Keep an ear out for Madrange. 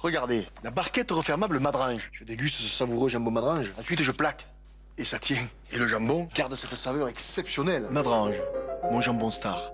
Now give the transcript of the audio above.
Regardez, la barquette refermable Madrange. Je déguste ce savoureux jambon Madrange. Ensuite, je plaque. Et ça tient. Et le jambon garde cette saveur exceptionnelle. Madrange, mon jambon star.